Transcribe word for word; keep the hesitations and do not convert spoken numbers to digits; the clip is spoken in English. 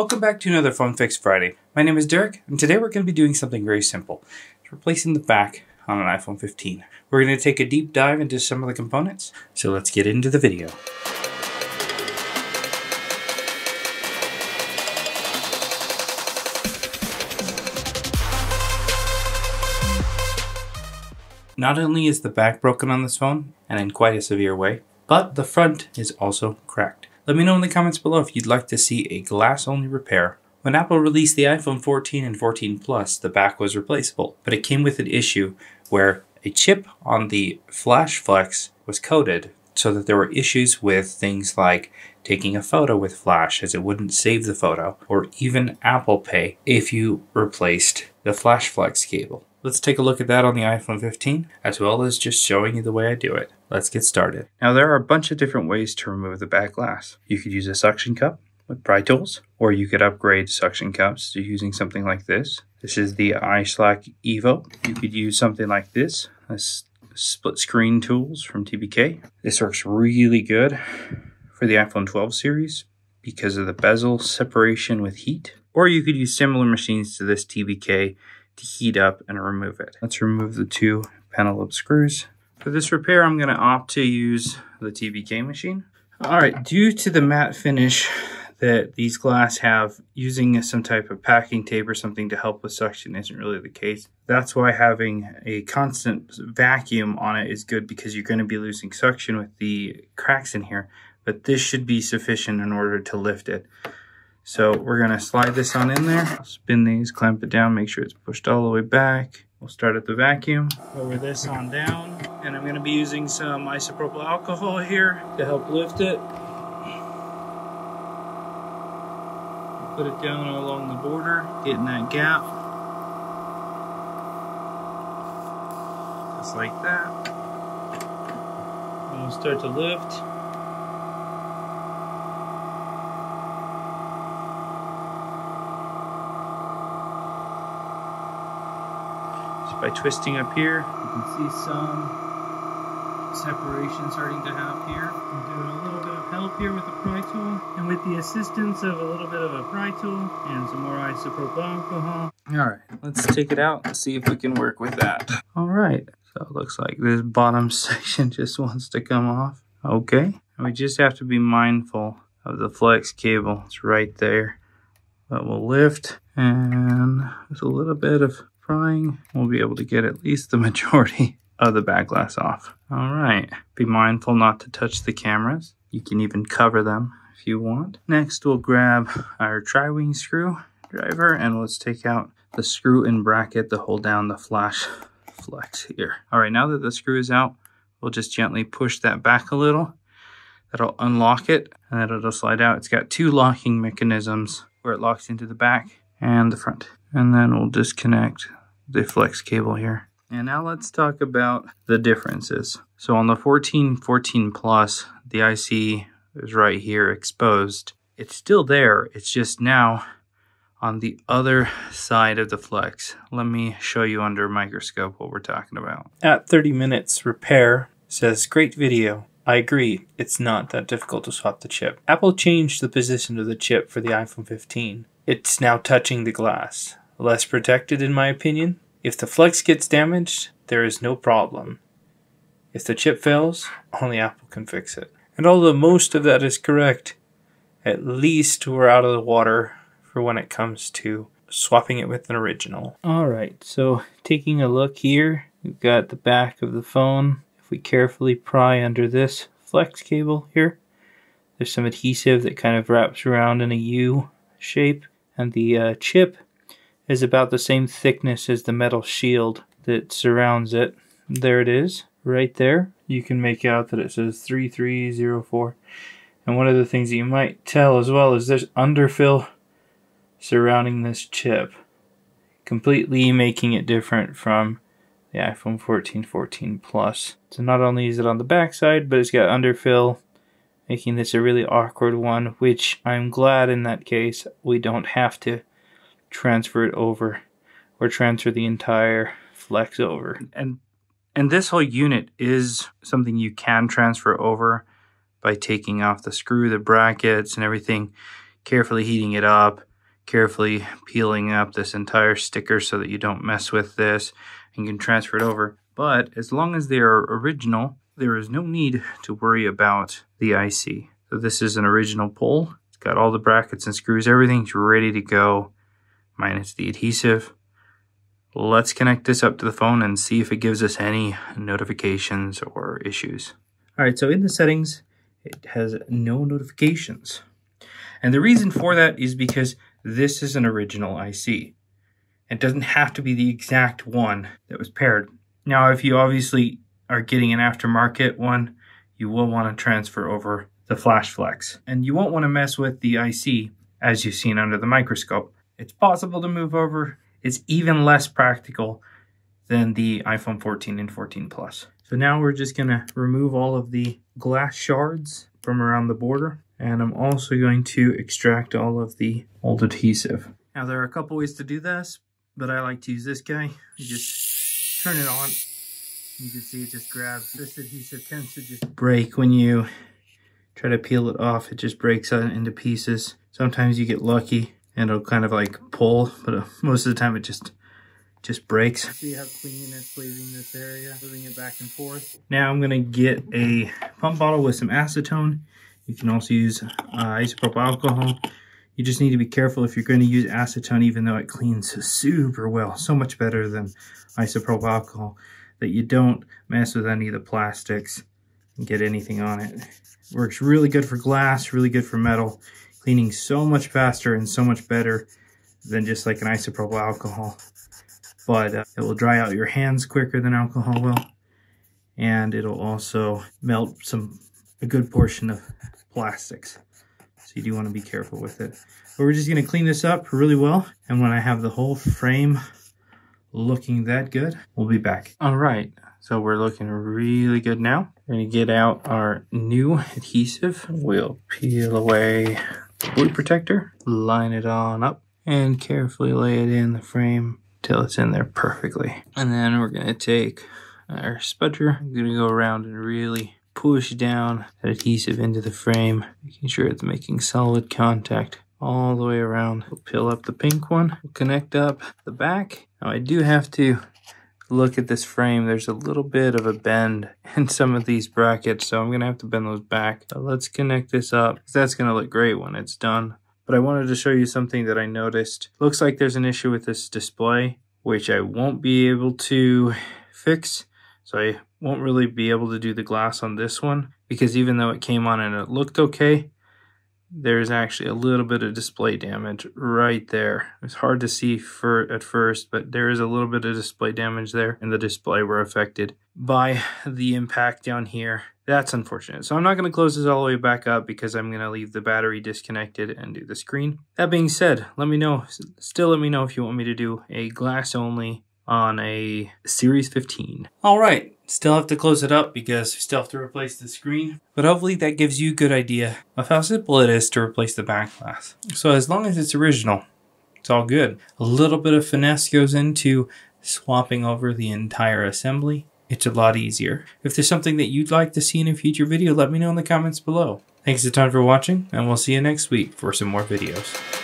Welcome back to another Phone Fix Friday. My name is Derek, and today we're going to be doing something very simple. It's replacing the back on an iPhone fifteen. We're going to take a deep dive into some of the components, so let's get into the video. Not only is the back broken on this phone, and in quite a severe way, but the front is also cracked. Let me know in the comments below if you'd like to see a glass-only repair. When Apple released the iPhone fourteen and fourteen Plus, the back was replaceable, but it came with an issue where a chip on the flash flex was coated so that there were issues with things like taking a photo with flash as it wouldn't save the photo, or even Apple Pay if you replaced the flash flex cable. Let's take a look at that on the iPhone fifteen, as well as just showing you the way I do it. Let's get started. Now, there are a bunch of different ways to remove the back glass. You could use a suction cup with pry tools, or you could upgrade suction cups to using something like this. This is the iSlack Evo. You could use something like this, a split screen tools from T B K. This works really good for the iPhone twelve series because of the bezel separation with heat. Or you could use similar machines to this T B K to heat up and remove it. Let's remove the two Penelope screws. For this repair, I'm gonna opt to use the T B K machine. All right, due to the matte finish that these glass have, using some type of packing tape or something to help with suction isn't really the case. That's why having a constant vacuum on it is good, because you're gonna be losing suction with the cracks in here, but this should be sufficient in order to lift it. So we're gonna slide this on in there, spin these, clamp it down, make sure it's pushed all the way back. We'll start at the vacuum, lower this on down, and I'm gonna be using some isopropyl alcohol here to help lift it. Put it down along the border, getting that gap. Just like that. And we'll start to lift. By twisting up here, you can see some separation starting to have here. I'm doing a little bit of help here with the pry tool, and with the assistance of a little bit of a pry tool and some more isopropyl alcohol. All right, let's take it out and see if we can work with that. All right, so it looks like this bottom section just wants to come off. Okay, and we just have to be mindful of the flex cable. It's right there. But we'll lift, and with a little bit of prying, we'll be able to get at least the majority of the back glass off. All right, be mindful not to touch the cameras. You can even cover them if you want. Next, we'll grab our tri-wing screw driver and let's take out the screw and bracket to hold down the flash flex here. All right, now that the screw is out, we'll just gently push that back a little. That'll unlock it and it'll just slide out. It's got two locking mechanisms where it locks into the back and the front. And then we'll disconnect the flex cable here. And now let's talk about the differences. So on the fourteen, fourteen Plus, the I C is right here exposed. It's still there, it's just now on the other side of the flex. Let me show you under a microscope what we're talking about. At thirty minutes, repair says, great video. I agree, it's not that difficult to swap the chip. Apple changed the position of the chip for the iPhone fifteen. It's now touching the glass. Less protected, in my opinion. If the flex gets damaged, there is no problem. If the chip fails, only Apple can fix it. And although most of that is correct, at least we're out of the water for when it comes to swapping it with an original. All right, so taking a look here, we've got the back of the phone. If we carefully pry under this flex cable here, there's some adhesive that kind of wraps around in a U shape. And the uh, chip is about the same thickness as the metal shield that surrounds it. There it is, right there. You can make out that it says three three zero four. And one of the things that you might tell as well is there's underfill surrounding this chip, completely making it different from the iPhone fourteen, fourteen Plus. So not only is it on the back side, but it's got underfill, making this a really awkward one, which I'm glad in that case we don't have to transfer it over or transfer the entire flex over. And and this whole unit is something you can transfer over by taking off the screw, the brackets and everything, carefully heating it up, carefully peeling up this entire sticker so that you don't mess with this and you can transfer it over. But as long as they are original, there is no need to worry about the I C. So this is an original pull. It's got all the brackets and screws. Everything's ready to go, minus the adhesive. Let's connect this up to the phone and see if it gives us any notifications or issues. All right, so in the settings, it has no notifications. And the reason for that is because this is an original I C. It doesn't have to be the exact one that was paired. Now, if you obviously are getting an aftermarket one, you will want to transfer over the Flash Flex. And you won't want to mess with the I C as you've seen under the microscope. It's possible to move over. It's even less practical than the iPhone fourteen and fourteen plus. So now we're just gonna remove all of the glass shards from around the border. And I'm also going to extract all of the old adhesive. Now there are a couple ways to do this, but I like to use this guy. You just turn it on. You can see it just grabs. This adhesive tends to just break when you try to peel it off. It just breaks out into pieces. Sometimes you get lucky and it'll kind of like pull, but most of the time it just just breaks. See how clean it's leaving this area, moving it back and forth. Now I'm gonna get a pump bottle with some acetone. You can also use uh, isopropyl alcohol. You just need to be careful if you're gonna use acetone, even though it cleans super well, so much better than isopropyl alcohol, that you don't mess with any of the plastics and get anything on it. It works really good for glass, really good for metal. Cleaning so much faster and so much better than just like an isopropyl alcohol. But uh, it will dry out your hands quicker than alcohol will. And it'll also melt some a good portion of plastics. So you do want to be careful with it. But we're just going to clean this up really well. And when I have the whole frame looking that good, we'll be back. All right. So we're looking really good now. We're going to get out our new adhesive. We'll peel away the blue protector, line it on up, and carefully lay it in the frame till it's in there perfectly. And then we're going to take our spudger. I'm going to go around and really push down that adhesive into the frame, making sure it's making solid contact all the way around. We'll peel up the pink one, we'll connect up the back. Now I do have to look at this frame. There's a little bit of a bend in some of these brackets, so I'm gonna have to bend those back. So let's connect this up, because that's gonna look great when it's done. But I wanted to show you something that I noticed. Looks like there's an issue with this display, which I won't be able to fix. So I won't really be able to do the glass on this one, because even though it came on and it looked okay, there's actually a little bit of display damage right there. It's hard to see for at first, but there is a little bit of display damage there, and the display were affected by the impact down here. That's unfortunate. So I'm not gonna close this all the way back up because I'm gonna leave the battery disconnected and do the screen. That being said, let me know, still let me know if you want me to do a glass only on a Series fifteen. All right, still have to close it up because we still have to replace the screen, but hopefully that gives you a good idea of how simple it is to replace the back glass. So as long as it's original, it's all good. A little bit of finesse goes into swapping over the entire assembly. It's a lot easier. If there's something that you'd like to see in a future video, let me know in the comments below. Thanks a ton for watching, and we'll see you next week for some more videos.